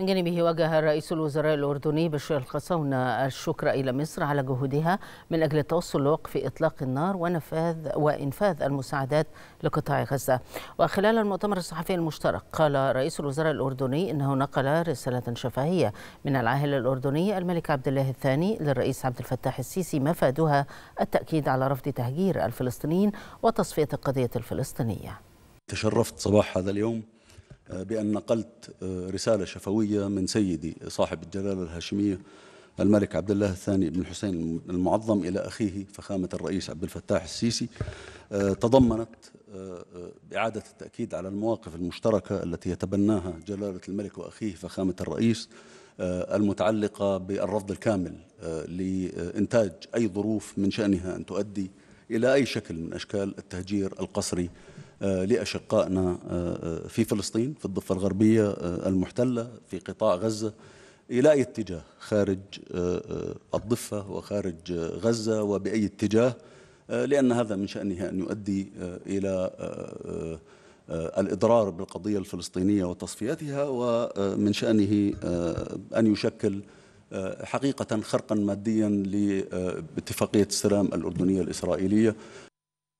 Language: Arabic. من جانبه وجه رئيس الوزراء الأردني بشير الخصاونة الشكر إلى مصر على جهودها من أجل توصل لوقف إطلاق النار وإنفاذ المساعدات لقطاع غزة. وخلال المؤتمر الصحفي المشترك قال رئيس الوزراء الأردني إنه نقل رسالة شفهية من العاهل الأردني الملك عبد الله الثاني للرئيس عبد الفتاح السيسي مفادها التأكيد على رفض تهجير الفلسطينيين وتصفية القضية الفلسطينية. تشرفت صباح هذا اليوم بأن نقلت رسالة شفوية من سيدي صاحب الجلالة الهاشمية الملك عبد الله الثاني بن حسين المعظم إلى أخيه فخامة الرئيس عبد الفتاح السيسي، تضمنت إعادة التأكيد على المواقف المشتركة التي يتبناها جلالة الملك وأخيه فخامة الرئيس المتعلقة بالرفض الكامل لإنتاج أي ظروف من شأنها أن تؤدي إلى أي شكل من أشكال التهجير القسري لأشقائنا في فلسطين، في الضفة الغربية المحتلة، في قطاع غزة، إلى أي اتجاه خارج الضفة وخارج غزة وبأي اتجاه، لأن هذا من شأنها أن يؤدي إلى الإضرار بالقضية الفلسطينية وتصفيتها، ومن شأنه أن يشكل حقيقة خرقا ماديا لاتفاقية السلام الأردنية الإسرائيلية.